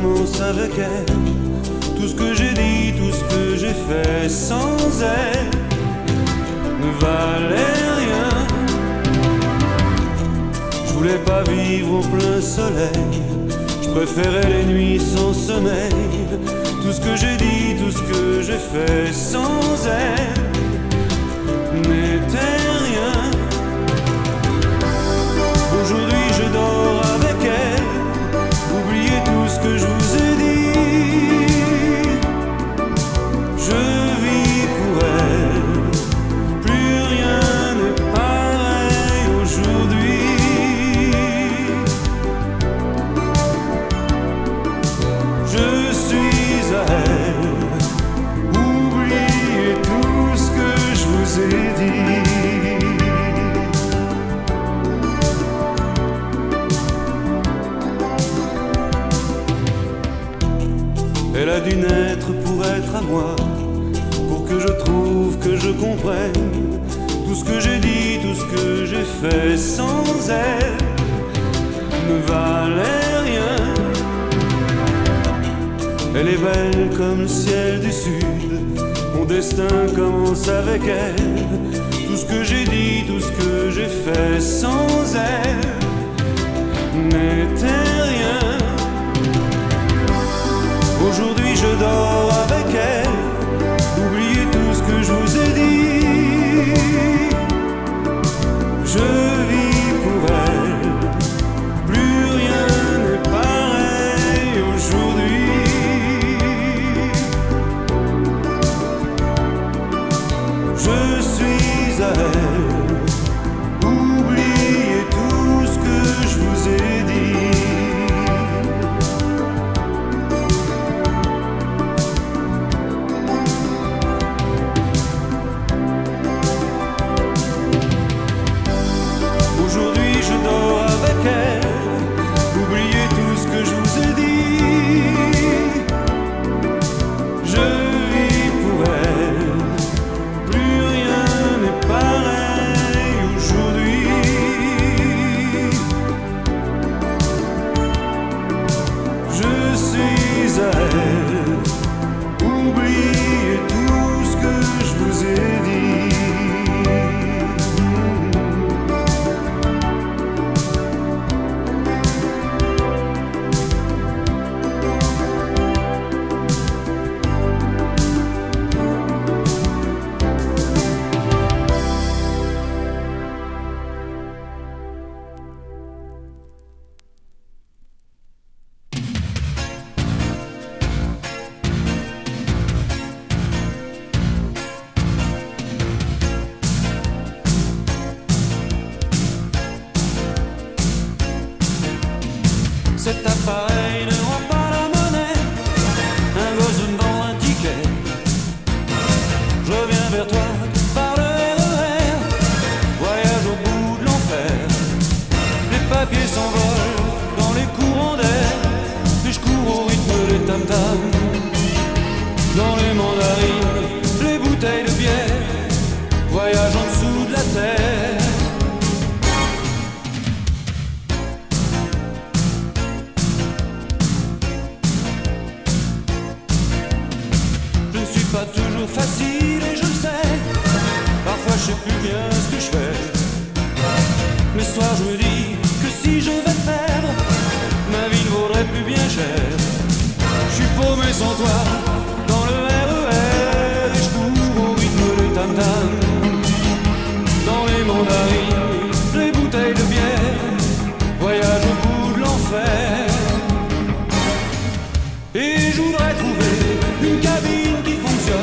commence avec elle. Tout ce que j'ai dit, tout ce que j'ai fait sans elle ne valait rien. Je voulais pas vivre au plein soleil, je préférais les nuits sans sommeil. Tout ce que j'ai dit, tout ce que j'ai fait sans elle n'était rien. Aujourd'hui je dors avec elle, oubliez tout ce que je vous ai dit. Je vis pour elle, plus rien n'est pareil aujourd'hui. Je suis à elle, oubliez tout ce que je vous ai dit. Elle a dû naître pour être à moi, pour que je trouve, que je comprenne. Tout ce que j'ai dit, tout ce que j'ai fait sans elle ne valait rien. Elle est belle comme le ciel du sud, mon destin commence avec elle. Tout ce que j'ai dit, tout ce que j'ai fait sans elle n'était rien. Aujourd'hui je dors avec elle, oubliez tout ce que je vous ai dit. Je vis pour elle, plus rien n'est pareil aujourd'hui. Je suis à elle, oubliez tout ce que je vous ai dit. Une cabine qui fonctionne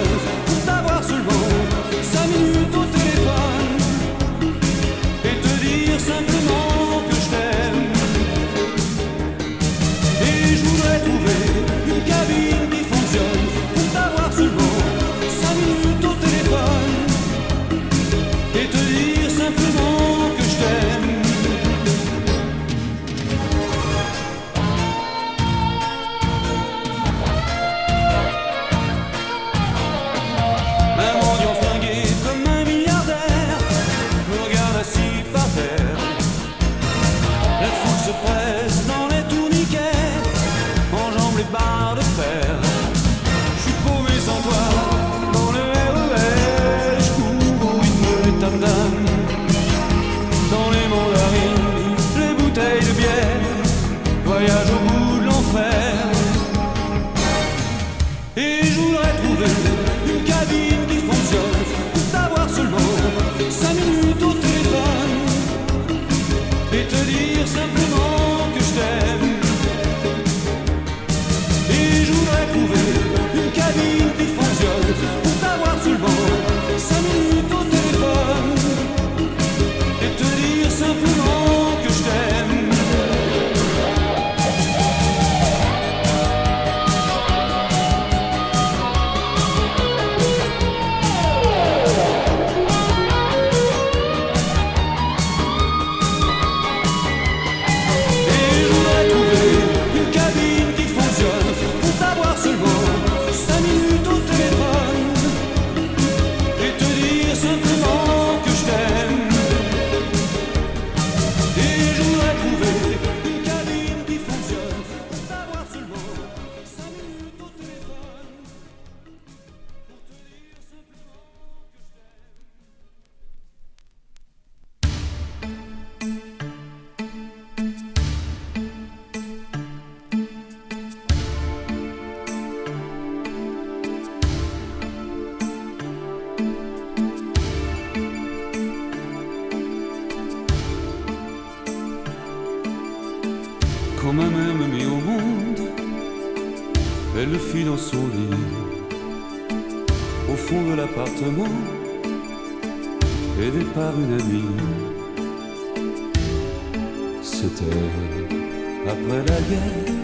même mis au monde. Elle fit dans son lit, au fond de l'appartement, aidée par une amie. C'était après la guerre,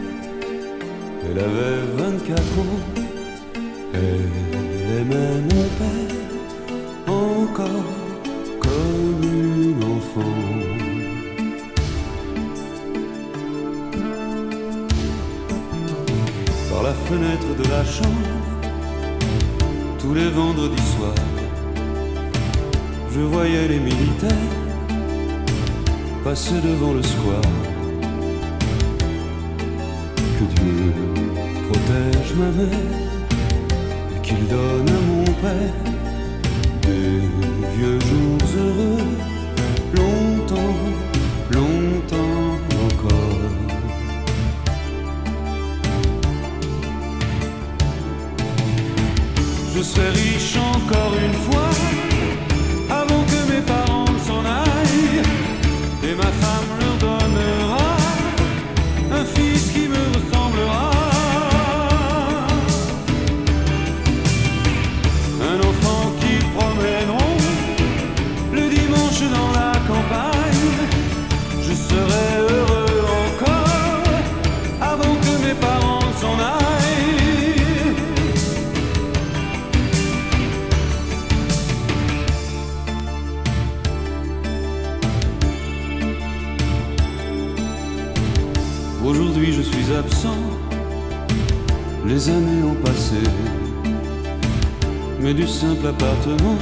elle avait 24 ans. Elle aimait mon père encore comme une enfant. Par la fenêtre de la chambre, tous les vendredis soirs, je voyais les militaires passer devant le square. Que Dieu protège ma mère, qu'il donne à mon père des vieux jours heureux, longtemps, longtemps encore. Je serai riche encore une fois, avant que mes parents s'en aillent, et ma femme leur donnera un fils qui me ressemblera. Aujourd'hui je suis absent, les années ont passé, mais du simple appartement,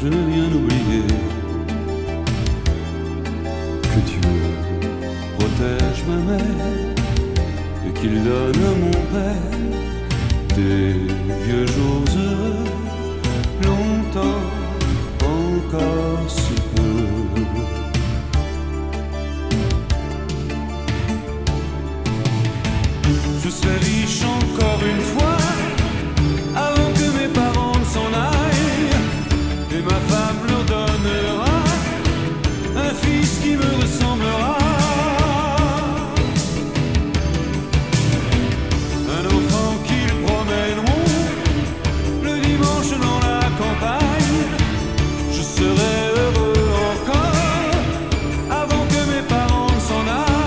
je n'ai rien oublié. Que Dieu protège ma mère, et qu'il donne à mon père des vieux jours heureux, longtemps encore si peu. Je serai riche encore une fois, avant que mes parents ne s'en aillent, et ma femme leur donnera un fils qui me ressemblera. Un enfant qu'ils promèneront le dimanche dans la campagne. Je serai heureux encore, avant que mes parents ne s'en aillent.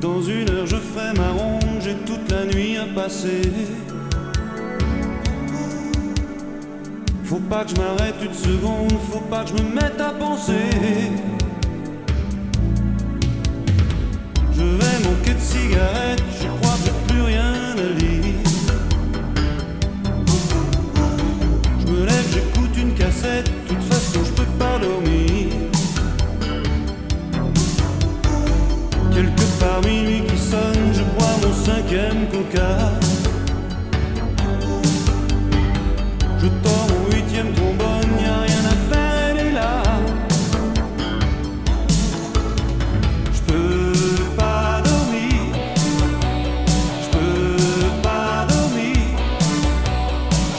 Dans une heure je ferai ma ronde, j'ai toute la nuit à passer. Faut pas que je m'arrête une seconde, faut pas que je me mette à penser. Je vais manquer de cigarettes, je crois que j'ai plus rien à lire. Je me lève, j'écoute une cassette, de toute façon je peux pas dormir. Quelque part minuit qui sonne, je bois mon 5e coca. Je tords mon 8e trombone, y a rien à faire, elle est là. J'peux pas dormir, j'peux pas dormir.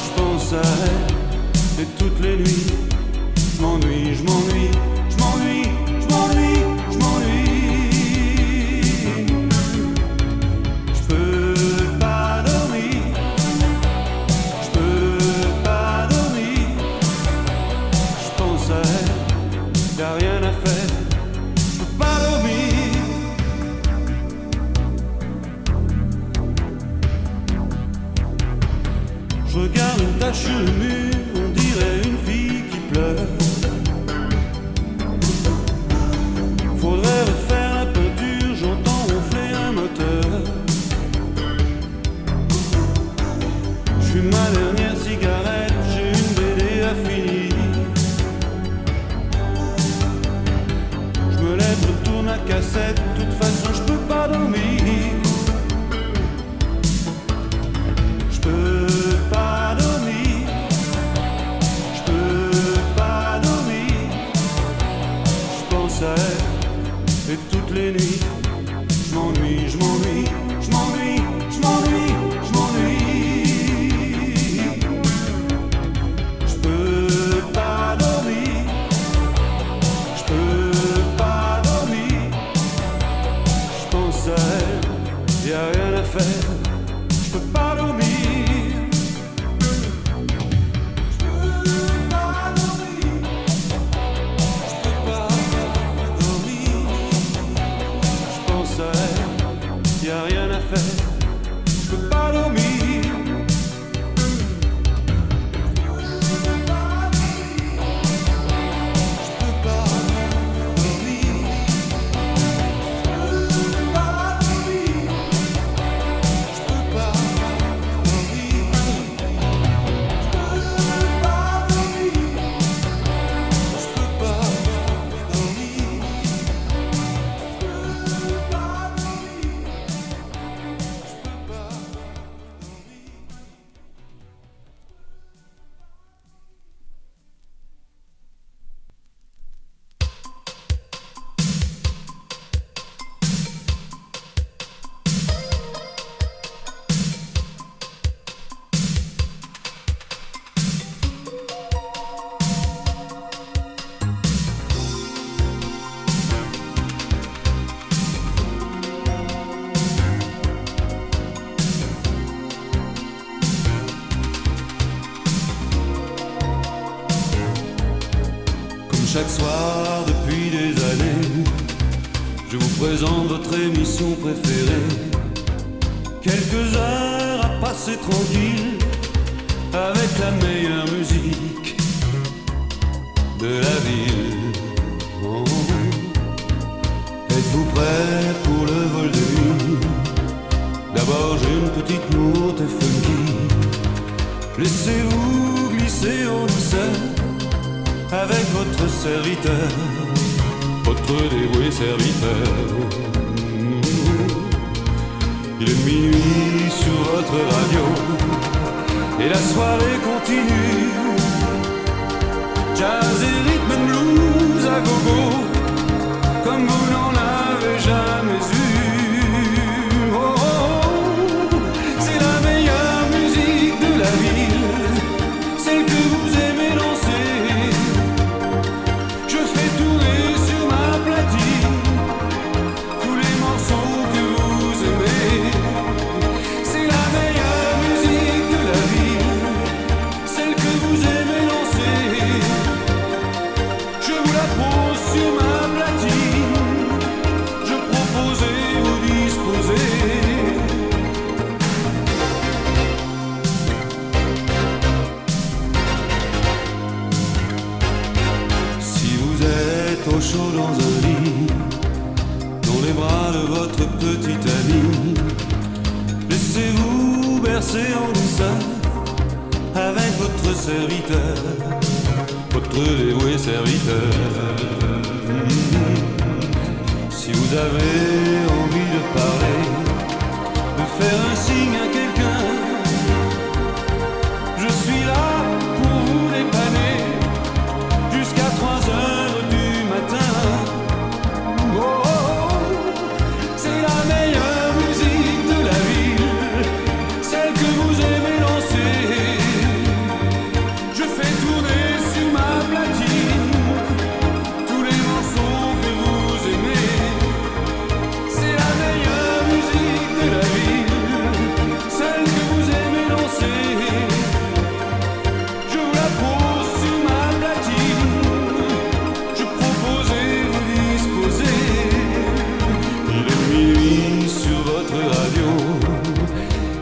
J'pense à elle, et toutes les nuits j'm'ennuie, j'm'ennuie, j'm'ennuie, j'm'ennuie, j'm'ennuie. Attache le mur, on dirait une fille qui pleure. Faudrait refaire la peinture, j'entends ronfler un moteur. Je fume ma dernière cigarette, j'ai une BD à finir. Je me lève, retourne la cassette, de toute façon j'peux pas dormir. Et toutes les nuits, je m'ennuie, je m'ennuie, je m'ennuie, je m'ennuie, je m'ennuie. Je peux pas dormir, je peux pas dormir. Je pense à elle, y a rien à faire, je peux pas dormir. Je peux pas dormir. Je peux pas dormir. Je peux pas dormir. Je peux pas dormir. Je peux pas dormir. Chaque soir depuis des années, je vous présente votre émission préférée. Quelques heures à passer tranquille avec la meilleure musique de la ville. Oh. Êtes-vous prêts pour le vol de nuit? D'abord j'ai une petite montée funky. Laissez-vous glisser en douceur avec votre serviteur, votre dévoué serviteur. Il est minuit sur votre radio et la soirée continue. Jazz et rythme and blues à gogo, comme vous n'en avez jamais eu. Oh, oh, c'est la meilleure musique de la ville, celle que vous aimez danser. Chaud dans un lit, dans les bras de votre petite amie, laissez-vous bercer en douceur avec votre serviteur, votre dévoué serviteur. Si vous avez envie de parler, de faire un signe à quelqu'un, je suis là pour vous dépanner jusqu'à 3 heures.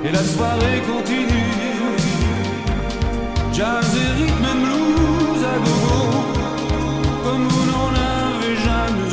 Et la soirée continue. jazz et rythme and blues à gogo, comme vous n'en avez jamais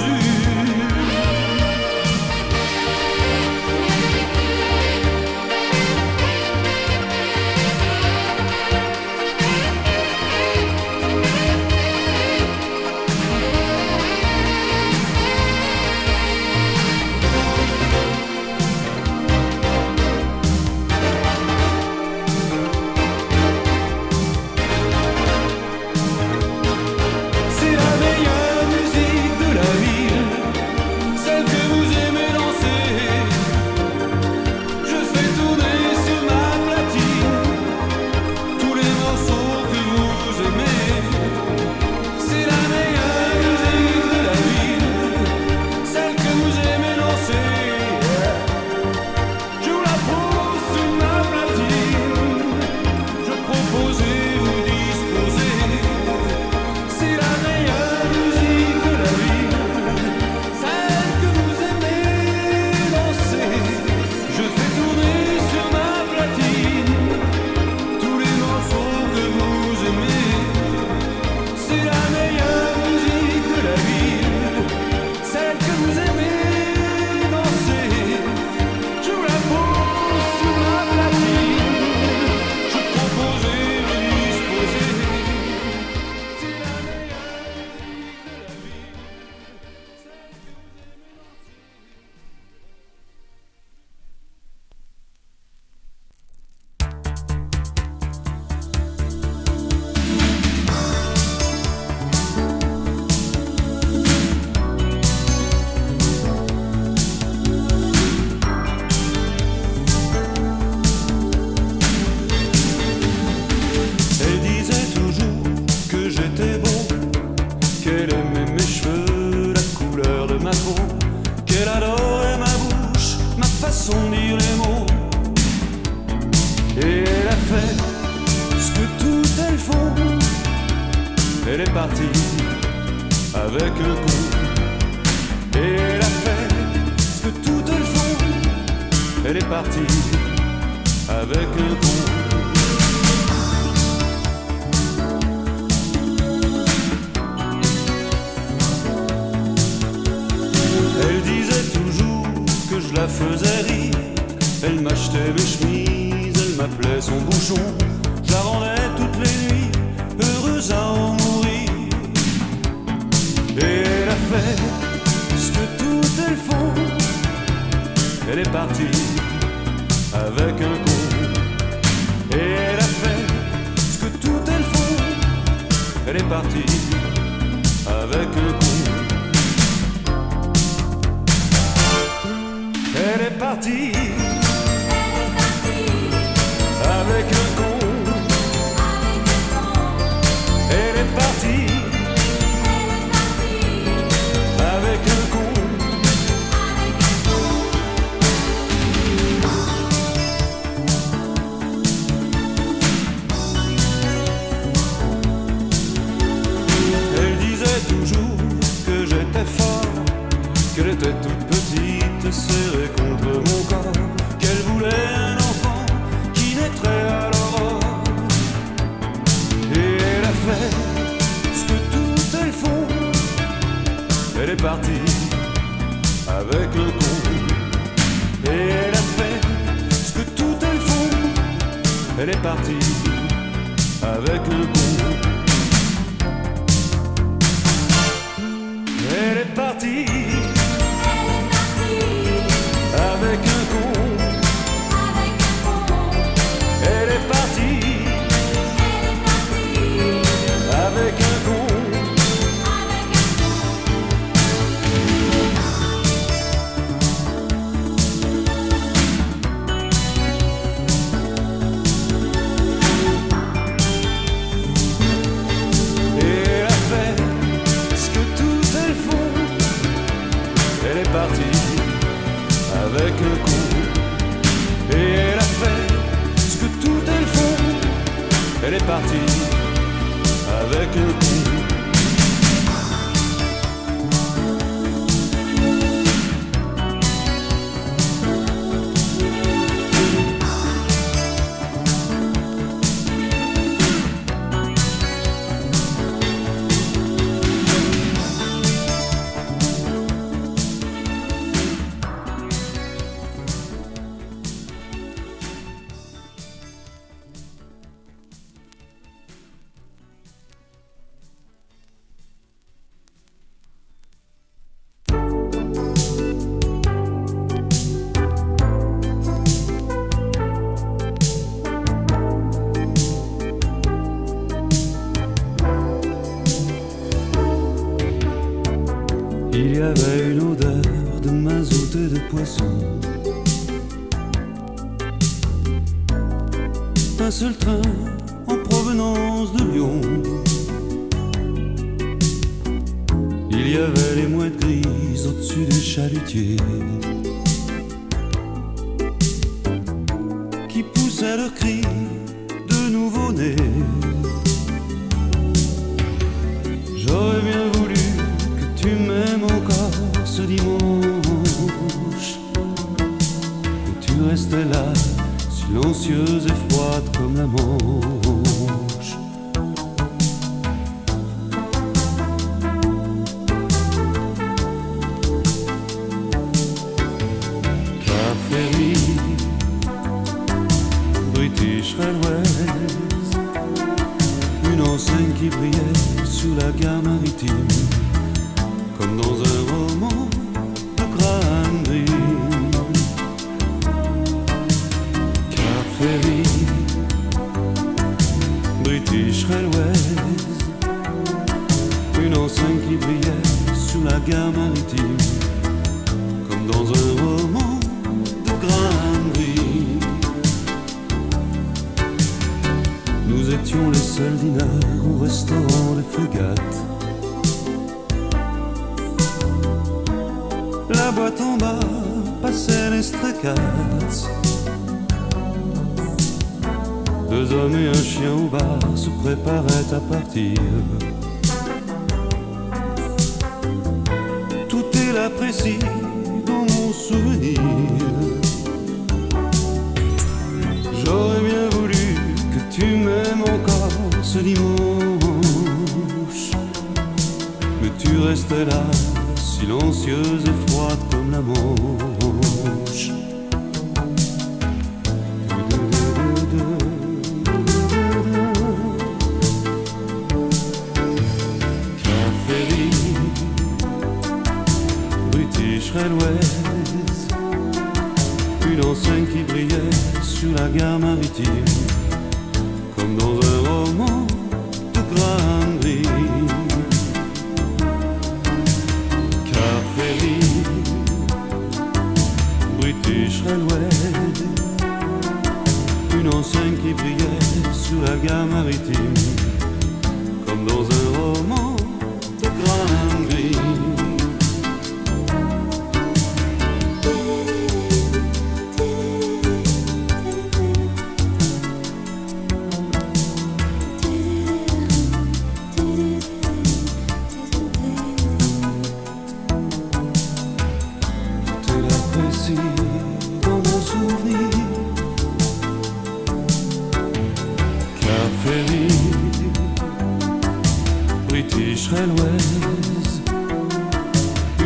d'un seul train en provenance de Lyon. Il y avait les mouettes grises au-dessus des chalutiers qui poussaient leurs cris de nouveau-nés. J'aurais bien voulu que tu m'aimes encore ce dimanche, que tu restais là, silencieuse et froide comme la Manche. Caféry, British Railways, une enseigne qui brillait sous la gare maritime, comme dans un roman de Graham Greene. British Railways, une enseigne qui brillait sous la gare maritime, comme dans un roman de Graham Greene. Nous étions les seuls dîneurs au restaurant des Frégates. La boîte en bas passait les Stray Cats. Deux hommes et un chien au bar se préparaient à partir. Tout est là précis dans mon souvenir. J'aurais bien voulu que tu m'aimes encore ce dimanche, mais tu restais là, silencieuse et froide comme la Manche. Une enseigne qui brillait sur la gare maritime, comme dans un roman de Graham Greene. Caféry, British Railways, une enseigne qui brillait sur la gare maritime, comme dans un roman de Graham Greene. British Railways,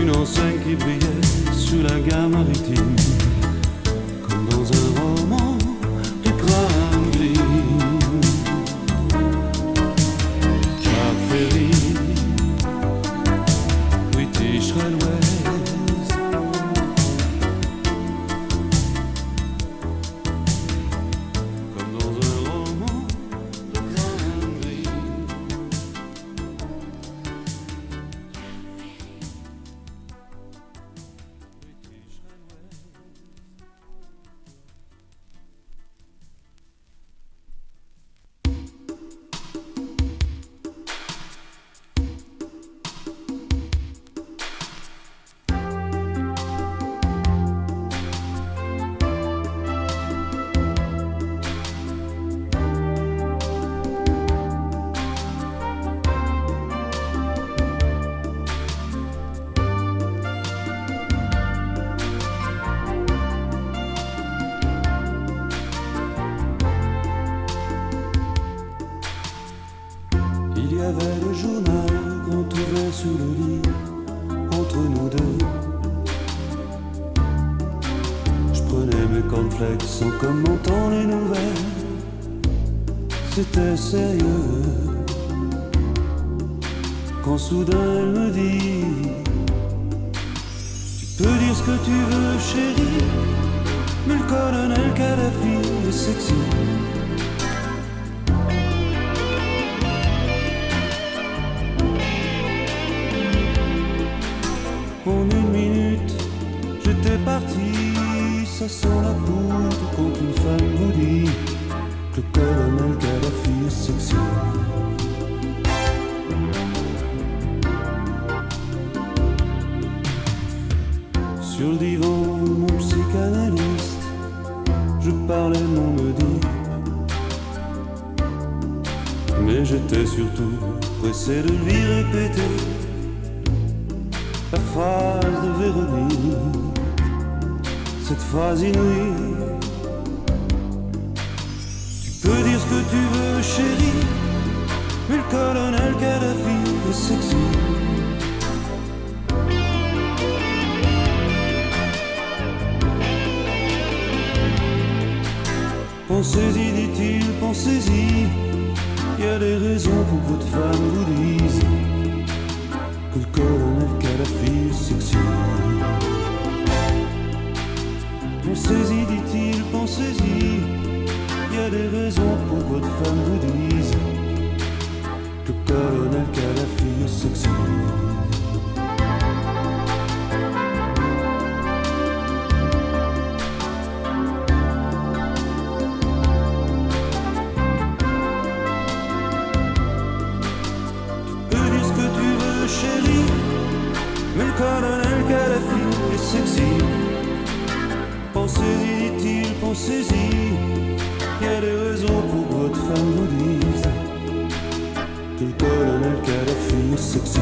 une enseigne qui brillait sous la gare maritime, comme dans un roman de Graham Greene. Caféry, British Railways, comme dans un roman de Graham Greene. Il y avait le journal qu'on trouvait sous le lit, entre nous deux. Je prenais mes cornflakes en commentant les nouvelles. C'était sérieux. Quand soudain elle me dit: tu peux dire ce que tu veux, chérie, mais le colonel Kadhafi est sexy. En une minute, j'étais parti. Ça sent la poudre quand une femme vous dit que le cœur je parlais mon Oedipe, mais j'étais surtout pressé de lui répéter la phrase de Véronique, cette phrase inouïe. Tu peux dire ce que tu veux, chérie, mais le colonel Kadhafi est sexy. Pensez-y, dit-il, pensez-y, il y a des raisons pour que votre femme vous dise que le colonel Kadhafi est sexy. Pensez-y, dit-il, pensez-y, il y a des raisons pour que votre femme vous dise que le colonel Kadhafi est sexy. Pensez-y, dit-il, pensez-y, il y a des raisons pour que votre femme vous dise que le colonel Kadhafi est sexy.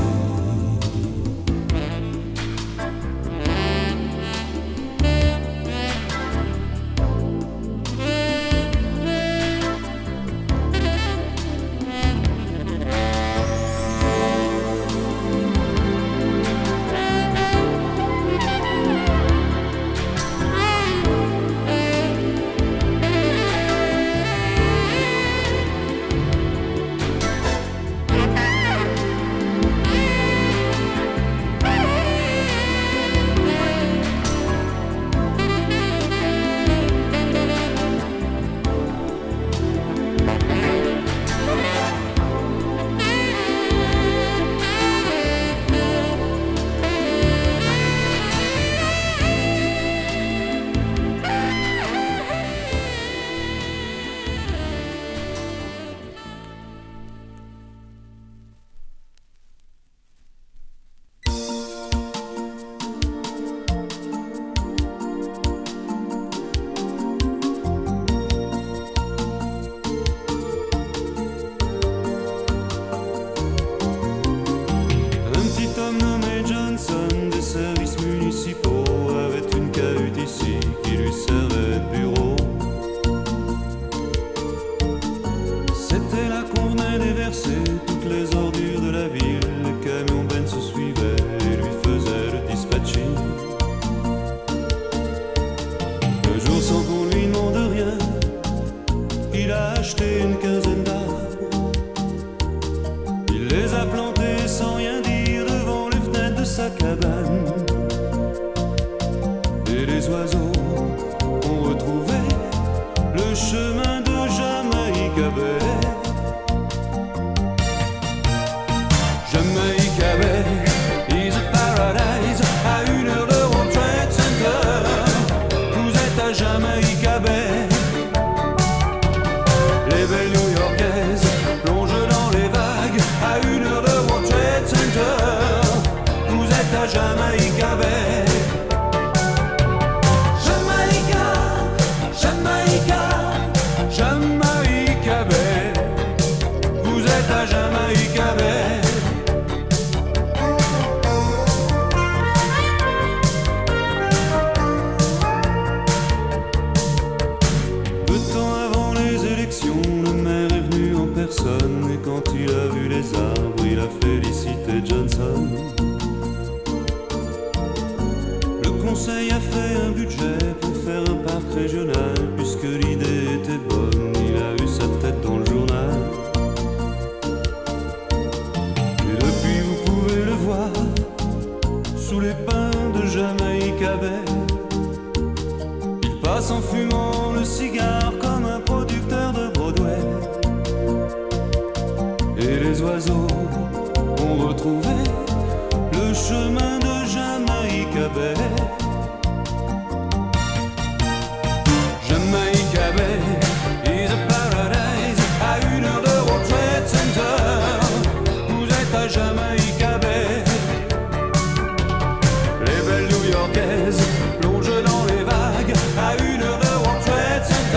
Plonge dans les vagues à 1 heure de World Trade Center.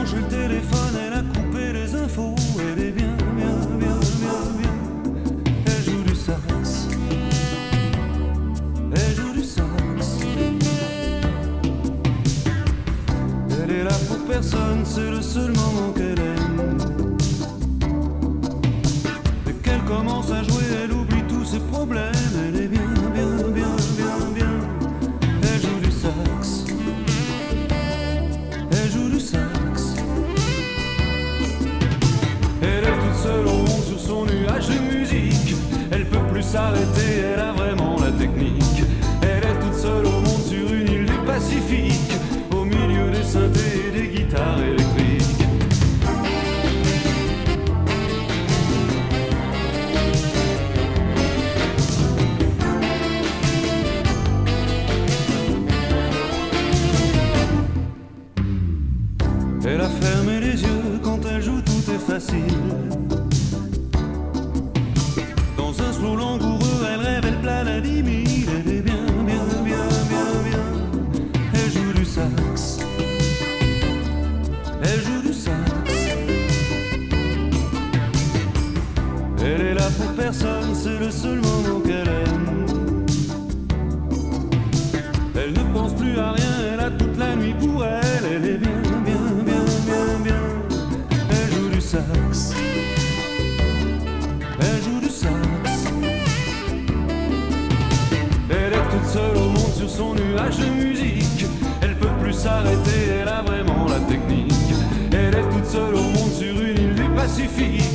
déclenché le téléphone, elle a coupé les infos. Elle est bien, bien, bien, bien, bien. Elle joue du sax. Elle joue du sax. Elle est là pour personne, c'est le seul moment qu'elle aime. Dès qu'elle commence à jouer, elle oublie tous ses problèmes. Elle est bien, bien, bien, bien, bien. Elle joue du sax. Elle joue du sax. Elle est toute seule au monde sur son nuage de musique. Elle peut plus s'arrêter, elle a vraiment la technique. Elle est toute seule au monde sur une île du Pacifique, au milieu des synthés et des guitares électriques. Elle a fermé les yeux, quand elle joue tout est facile. Dans un slow langoureux, elle rêve, elle plane à 10 000. Elle est bien, bien, bien, bien, bien. Elle joue du sax. Elle joue du sax. Elle est là pour personne, c'est le seul moment qu'elle aime. Elle ne pense plus à rien, elle a toute la nuit pour elle. Elle est bien, bien, bien, bien, bien. Elle joue du sax. Elle joue du sax. Elle est toute seule au monde sur son nuage de musique. Elle peut plus s'arrêter, elle a vraiment la technique. Elle est toute seule au monde sur une île du Pacifique,